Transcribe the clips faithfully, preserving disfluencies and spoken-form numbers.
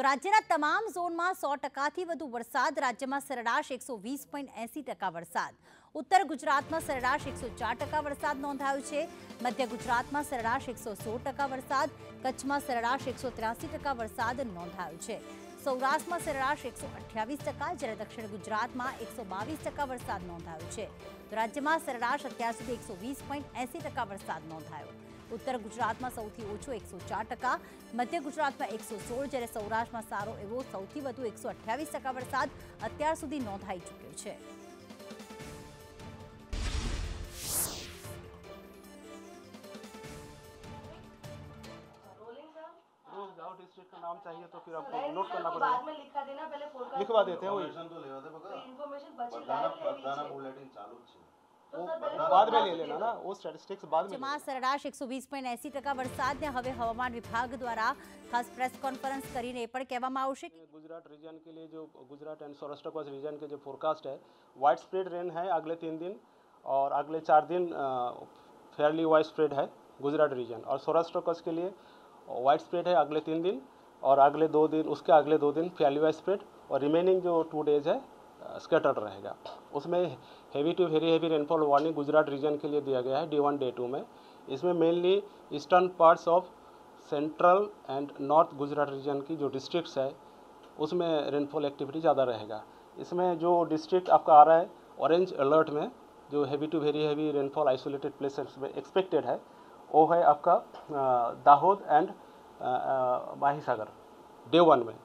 तो राज्यना तमाम जोन में सौ टका थी वधु वरसाद, राज्य में सरेराश एक सौ वीस पॉइंट एसी टका वरसाद। उत्तर गुजरात में सरेराश एक सौ चार टका वरसाद नोंधायो छे। मध्य गुजरात में सरेराश एक सौ सोल टका वरसाद, कच्छ में सरेराश एक सौ त्र्यासी टका वरसाद नोंधायो छे। सौराष्ट्र में सरेराश एक सौ अठावीस टका जैसे दक्षिण गुजरात में एक सौ बीस टका वरसाद नोंधायो छे। तो राज्य में सरेराश अत्यार सुधी एक सौ वीस पॉइंट एसी टका वरसाद नोंधायो। उत्तर गुजरात में सौथी ओछो एक सौ चार टका, मध्य गुजरात में एक सौ सोल जैसे सौराष्ट्र में सारो एवं सौथी वधु एक सौ अठावीस टका वरसाद अत्यार सुधी नोंधाई चुक्यो छे। डिस्ट्रिक्ट का नाम चाहिए तो फिर आपको नोट करना पड़ेगा, बाद में लिखा देना, पहले फोन लिखवा देते हैं, वही इन्फॉर्मेशन बची रहती है, बुलेटिन चालू है तो बाद में ले लेना ना, वो स्टैटिस्टिक्स बाद में। जमा सरेराश एक सौ वीस पॉइंट अस्सी टका वरसाद ने हवे हवामान विभाग द्वारा खास प्रेस कॉन्फ्रेंस करीने पण कहेवामां आवशे। गुजरात रीजन के लिए जो गुजरात एंड सौराष्ट्र कच्छ रीजन के जो फोरकास्ट है, वाइड स्प्रेड रेन है अगले तीन दिन और अगले चार दिन फेयरली वाइड स्प्रेड है गुजरात रीजन, और सौराष्ट्र कच्छ के लिए वाइड स्प्रेड है अगले तीन दिन और अगले दो दिन उसके अगले दो दिन फेयरली वाइड स्प्रेड, और रिमेनिंग जो टू डेज है स्कैटर्ड रहेगा। उसमें heavy to very heavy rainfall warning Gujarat region के लिए दिया गया है डे वन डे टू में। इसमें mainly eastern parts of central and north Gujarat region की जो डिस्ट्रिक्ट्स है उसमें रेनफॉल एक्टिविटी ज़्यादा रहेगा। इसमें जो डिस्ट्रिक्ट आपका आ रहा है ऑरेंज अलर्ट में, जो heavy to very heavy rainfall isolated places में एक्सपेक्टेड है, वो है आपका Dahod and Mahisagar day one में।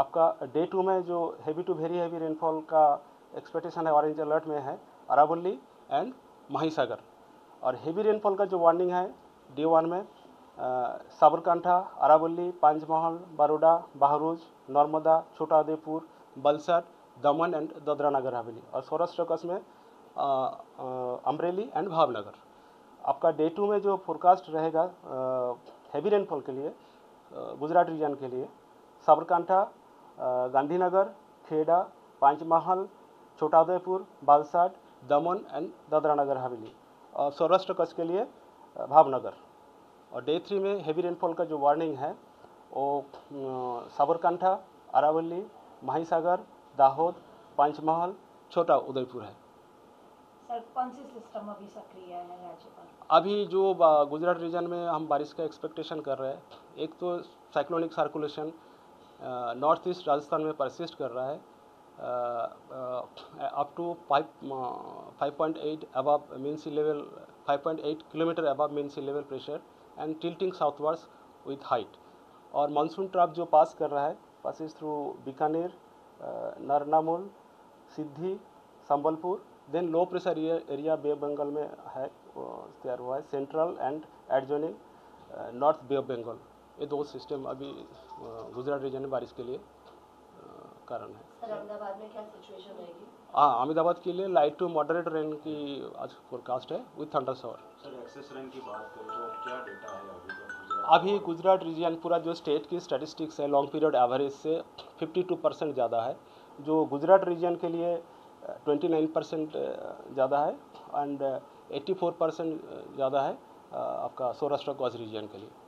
आपका डे टू में जो heavy to very heavy rainfall का एक्सपेक्टेशन है ऑरेंज अलर्ट में है अरावली एंड माहीसागर, और हेवी रेनफॉल का जो वार्निंग है डे वन में साबरकांठा, अरावली, पंचमहल, बड़ौदा, बहरूच, नर्मदा, छोटा उदयपुर, बलसाड, दमन एंड दादरा नगर हवेली, और सौराष्ट्र कच्छ में अमरेली एंड भावनगर। आपका डे टू में जो फोरकास्ट रहेगा हेवी रेनफॉल के लिए गुजरात रीजन के लिए साबरकांठा, गांधीनगर, खेड़ा, पंचमहल, छोटाउदेपुर, बालसाड, दमन एंड दादरा नगर हवेली, और सौराष्ट्र कच्छ के लिए भावनगर। और डे थ्री में हेवी रेनफॉल का जो वार्निंग है वो साबरकांठा, अरावली, माहीसागर, दाहोद, पंचमहल, छोटा उदयपुर है। सर, कौन सी सिस्टम अभी सक्रिय है राज्य पर? अभी जो गुजरात रीजन में हम बारिश का एक्सपेक्टेशन कर रहे हैं, एक तो cyclonic circulation north east Rajasthan में परसिस्ट कर रहा है, up to five point eight above mean sea level five point eight kilometre above mean sea level pressure and tilting southwards with height. और मानसून ट्रफ जो पास कर रहा है passes through Bikaner, Narnaul, Sidhi, Sambalpur, then low pressure area bay Bengal में है तैयार हुआ है, central and adjoining north bay of Bengal. ये दो सिस्टम अभी गुजरात रीजन में बारिश के लिए कारण है। सर, अहमदाबाद में क्या सिचुएशन रहेगी? हाँ, अहमदाबाद के लिए लाइट टू मॉडरेट रेन की आज फोरकास्ट है with thunder shower. Sir, excess rain की बात करें तो क्या डेटा है अभी? गुजरात रीजन पूरा जो स्टेट की स्टैटिस्टिक्स है लॉन्ग पीरियड एवरेज से फिफ्टी टू परसेंट ज़्यादा है, जो गुजरात रीजन के लिए ट्वेंटी नाइन परसेंट ज़्यादा है एंड एट्टी फोर परसेंट ज़्यादा है आपका सौराष्ट्र कच्छ रीजन के लिए।